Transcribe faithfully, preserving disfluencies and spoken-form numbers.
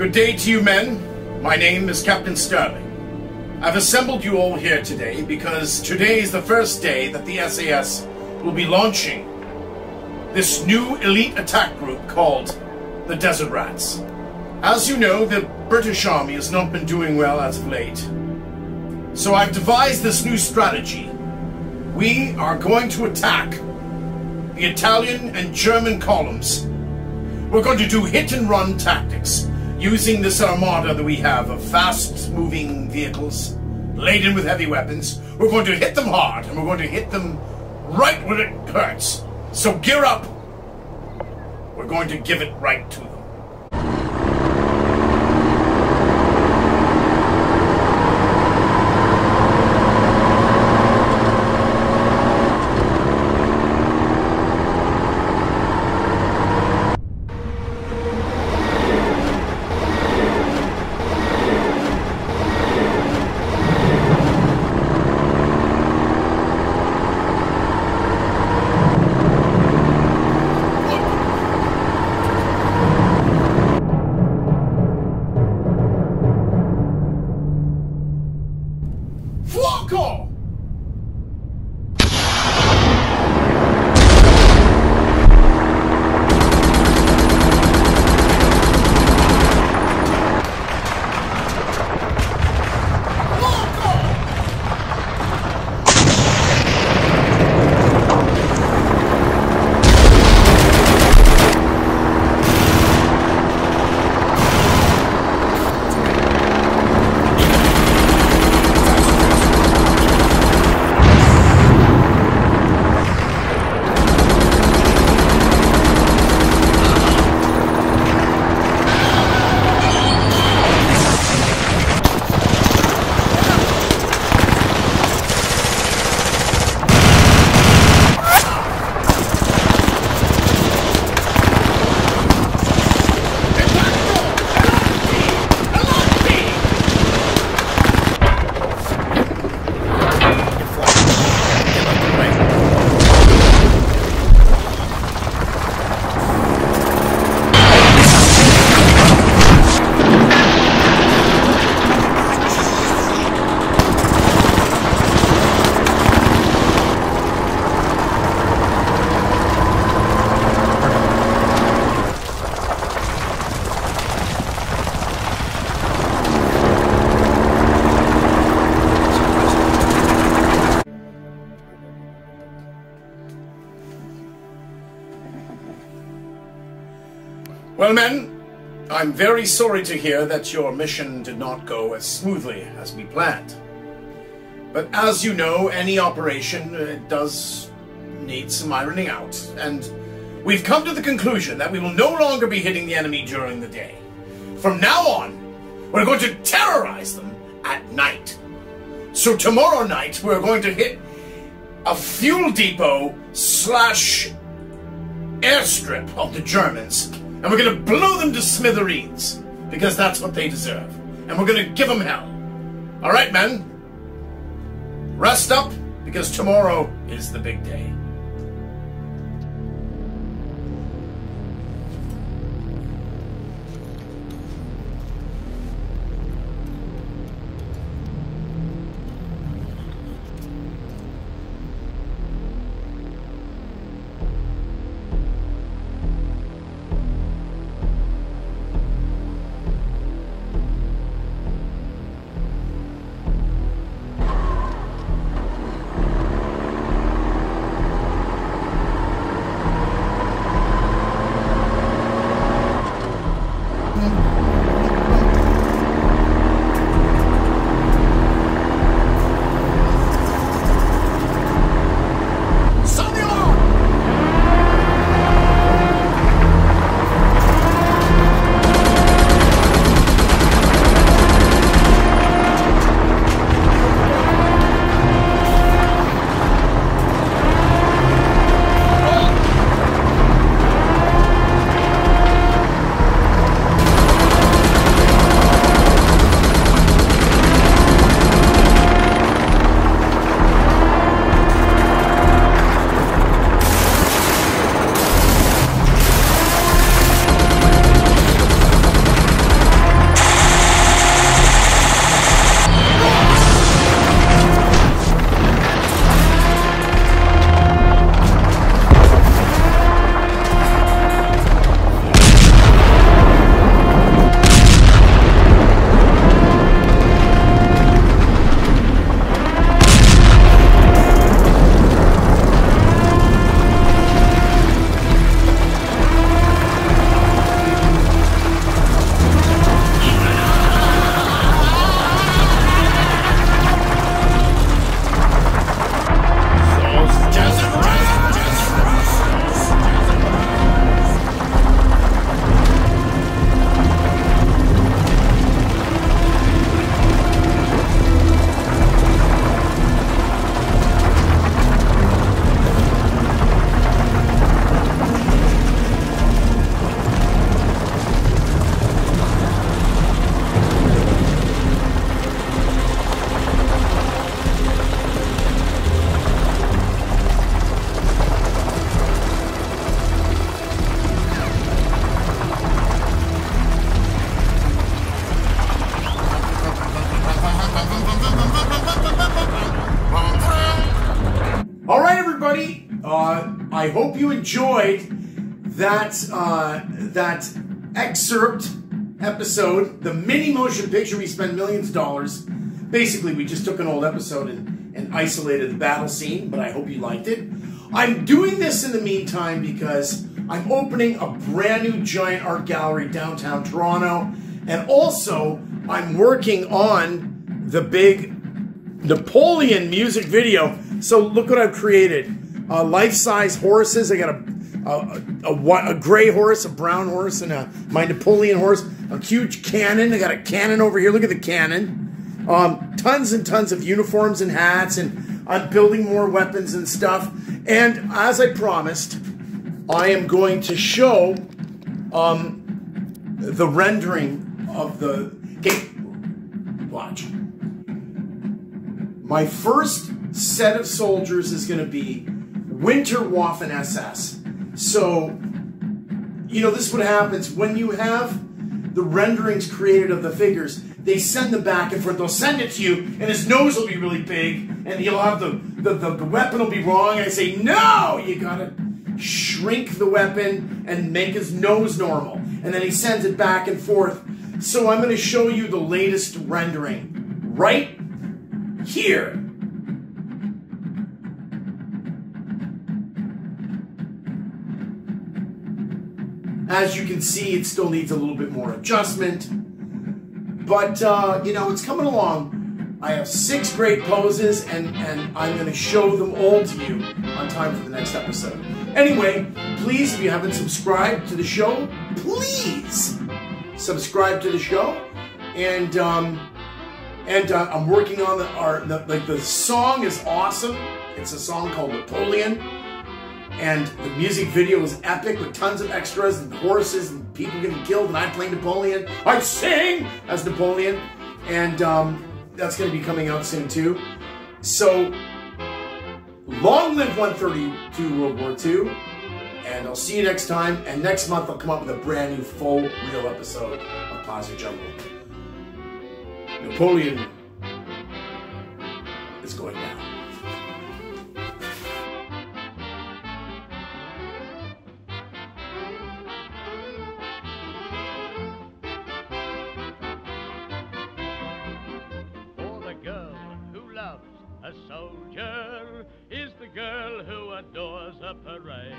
Good day to you men. My name is Captain Sterling. I've assembled you all here today because today is the first day that the S A S will be launching this new elite attack group called the Desert Rats. As you know, the British Army has not been doing well as of late. So I've devised this new strategy. We are going to attack the Italian and German columns. We're going to do hit-and-run tactics using this armada that we have of fast-moving vehicles laden with heavy weapons. We're going to hit them hard, and we're going to hit them right when it hurts. So gear up. We're going to give it right to them. Well, men, I'm very sorry to hear that your mission did not go as smoothly as we planned. But as you know, any operation uh, does need some ironing out, and we've come to the conclusion that we will no longer be hitting the enemy during the day. From now on, we're going to terrorize them at night. So tomorrow night, we're going to hit a fuel depot slash airstrip of the Germans. And we're going to blow them to smithereens, because that's what they deserve. And we're going to give them hell. All right, men? Rest up, because tomorrow is the big day. Uh, I hope you enjoyed that uh, that excerpt episode, the mini motion picture we spent millions of dollars. Basically, we just took an old episode and, and isolated the battle scene, but I hope you liked it. I'm doing this in the meantime because I'm opening a brand new giant art gallery downtown Toronto, and also I'm working on the big Napoleon music video. So look what I've created. Uh, life-size horses. I got a a, a, a a gray horse, a brown horse, and a, my Napoleon horse. A huge cannon. I got a cannon over here. Look at the cannon. Um, tons and tons of uniforms and hats, and I'm building more weapons and stuff. And as I promised, I am going to show um, the rendering of the game. Watch. My first set of soldiers is going to be Winter Waffen S S. So, you know, this is what happens when you have the renderings created of the figures. They send them back and forth. They'll send it to you, and his nose will be really big, and you'll have the the, the, the weapon will be wrong. And I say, no, you gotta shrink the weapon and make his nose normal. And then he sends it back and forth. So I'm going to show you the latest rendering right here. As you can see, it still needs a little bit more adjustment. But, uh, you know, it's coming along. I have six great poses, and, and I'm going to show them all to you on time for the next episode. Anyway, please, if you haven't subscribed to the show, please subscribe to the show. And um, and uh, I'm working on the, our, the, like, the song is awesome. It's a song called Napoleon. And the music video is epic with tons of extras and horses and people getting killed. And I play Napoleon. I sing as Napoleon. And um, that's going to be coming out soon too. So long live one thirty-two World War Two. And I'll see you next time. And next month I'll come up with a brand new full real episode of Plastic General. Napoleon is going down. A soldier is the girl who adores a parade.